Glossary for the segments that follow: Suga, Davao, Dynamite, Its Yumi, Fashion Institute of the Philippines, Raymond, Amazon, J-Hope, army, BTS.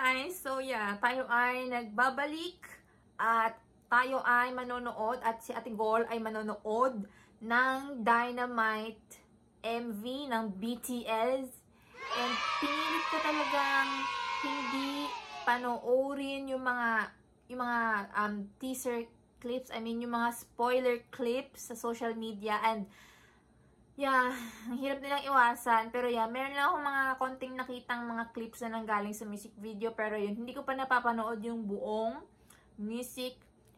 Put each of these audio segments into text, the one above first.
guys, so yeah, tayo ay nagbabalik at tayo ay manonood at si Ate Gol ay manonood ng Dynamite MV ng BTS. And pinilit ko talagang hindi panoorin yung mga teaser clips, I mean yung mga spoiler clips sa social media. And yeah, ang hirap nilang iwasan. Pero yeah, meron lang akong mga konting nakitang mga clips na nanggaling sa music video. Pero yun, hindi ko pa napapanood yung buong music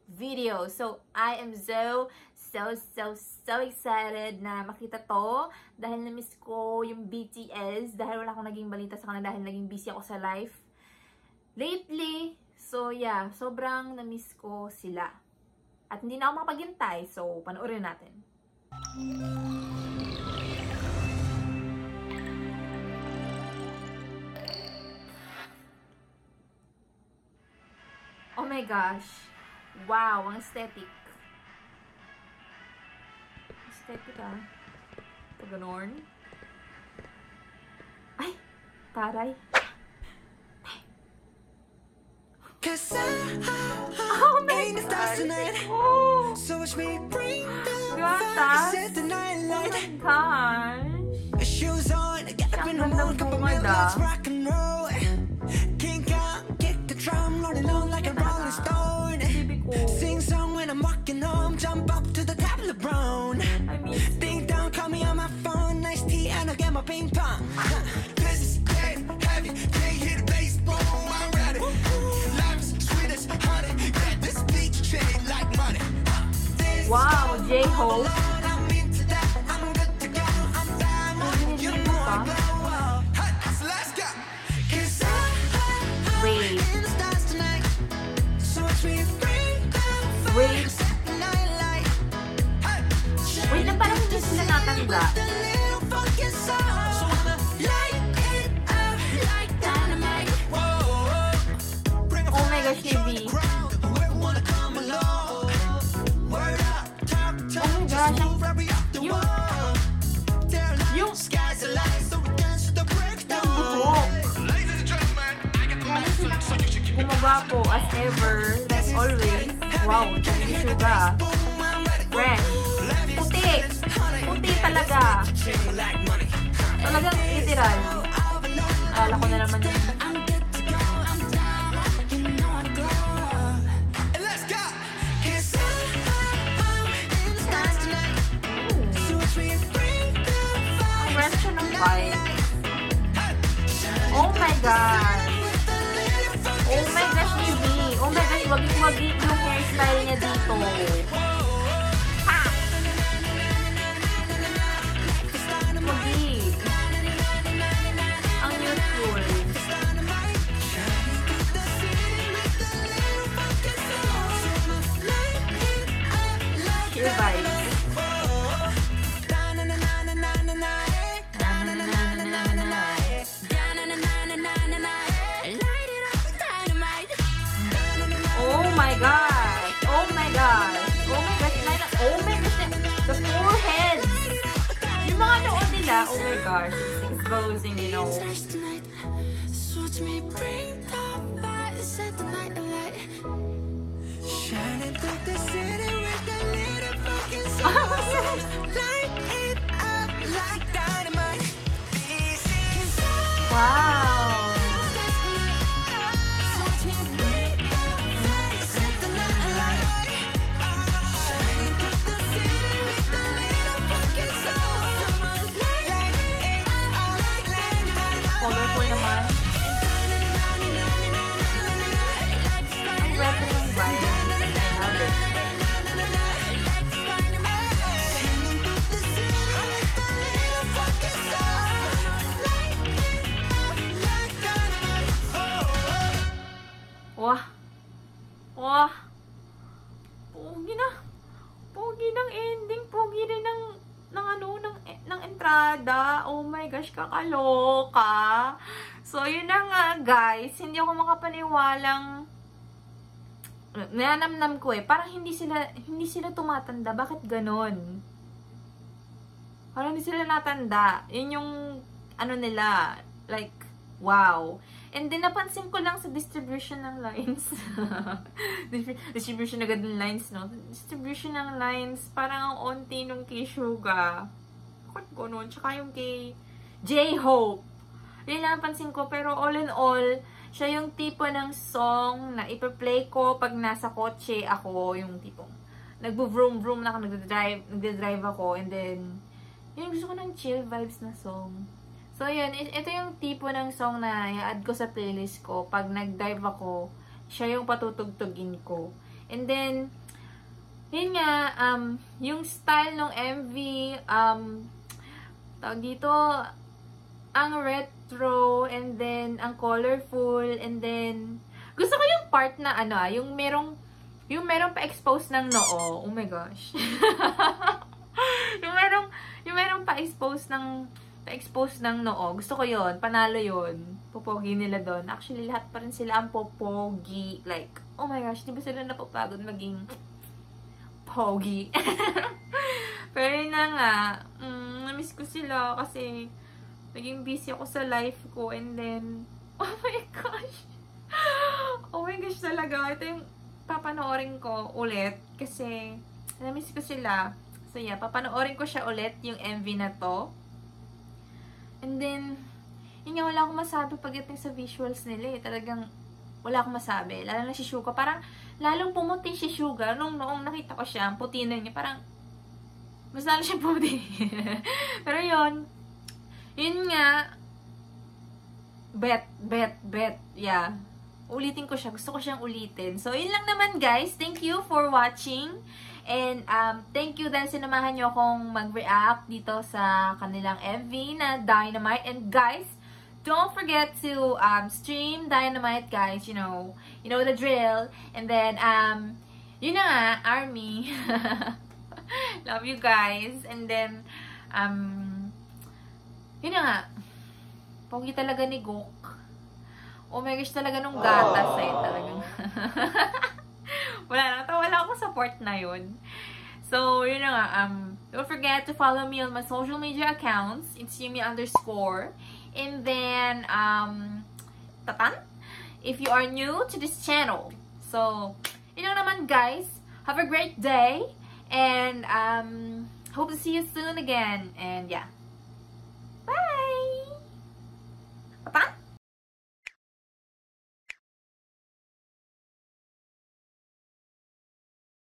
video. So, I am so excited na makita to. Dahil na-miss ko yung BTS. Dahil wala akong naging balita sa kanila. Dahil naging busy ako sa life lately. So yeah, sobrang na-miss ko sila. At hindi na ako makapaghintay. So, panoorin natin. Oh my gosh. Wow, ang aesthetic. Aesthetic ah. Ito ganon. Ay, taray. Ay. Oh my gosh. Oh. Gatas. Oh my gosh. Ang ganda po maganda. Ping pong, this is dead heavy. Can't hear the bass, boom, I'm ready. Life's sweet as honey. Get this beach treated like money. Wow, J-Hope. I'm into that. I'm good to go. I'm diamond. You know I blow up. So let's go. Cause I'm in the stars tonight. So watch me bring down fire. Set the night light. Wait, na parang hindi sila natanda. So wanna light it up like dynamite. Whoa, bring a fire to the ground. We wanna come along. Word up, top top, just move every up the wall. Tear the skies alight, so we dance to the breakdown. Ladies and gentlemen, I got the message, so you should keep it going. As ever, like always. Wow, thank you, Suga. Fresh, puti, puti talaga. Talagang literal. Akala ko na naman yun. Fresh siya ng vibe. Oh my gosh. Oh my gosh, TV. Oh my gosh, wagig-wagig yung hairstyle niya dito. Oh my gosh, it's closing, you know. Wow. Oh my gosh, kakaloka. So, yun na nga, guys. Hindi ako makapaniwalang nanamnam ko eh. Parang hindi sila tumatanda. Bakit ganon? Parang hindi sila natanda. Yun yung ano nila. Like, wow. And then, napansin ko lang sa distribution ng lines. Distribution agad ng lines, no? Distribution ng lines, parang ang onti nung kay Suga. Bakit ko nun? Tsaka yung kay J-Hope. Yun lang napansin ko. Pero all in all, siya yung tipo ng song na ipa-play ko pag nasa kotse ako. Yung tipong nagbo-vroom-vroom na ako, nagdadrive ako. And then, yun, gusto ko ng chill vibes na song. So, yun. Ito yung tipo ng song na i-add ko sa playlist ko. Pag nag-dive ako, siya yung patutugtugin ko. And then, yun nga, yung style ng MV, tawag dito, ang retro, and then, ang colorful, and then, gusto ko yung part na, ano, yung merong pa-expose ng noo. Oh my gosh. yung merong pa-expose ng noo. Gusto ko yun. Panalo yun. Popogi nila doon. Actually, lahat pa rin sila ang popogi. Like, oh my gosh, di ba sila napapagod maging pogi? Pero yun na nga, namiss ko sila kasi naging busy ako sa life ko. And then, oh my gosh. Oh my gosh talaga. Ito yung papanoorin ko ulit kasi namiss ko sila. So yeah, papanoorin ko siya ulit yung MV na to. And then, yun nga, wala akong masabi pagdating sa visuals nila eh. Talagang, wala akong masabi. Lalo na si Suga. Parang, lalong pumuti si Suga. Noong nakita ko siya, ang puti na niya. Parang, mas lalo siya puti. Pero yun, yun nga, bet. Yeah. Ulitin ko siya. Gusto ko siyang ulitin. So, yun lang naman, guys. Thank you for watching. And thank you dahil sinamahan nyo akong mag-react dito sa kanilang MV na Dynamite. And guys, don't forget to stream Dynamite, guys. You know the drill. And then, yun na nga, ARMY. Love you guys. And then, yun na nga, pogi talaga ni Gok. Oh my gosh, talaga nung gatas eh, talagang. Wala, wala akong support na yun. So, yun na nga, don't forget to follow me on my social media accounts. It's yumi_. And then, tatan? If you are new to this channel. So, yun na naman guys. Have a great day. And, hope to see you soon again. And yeah.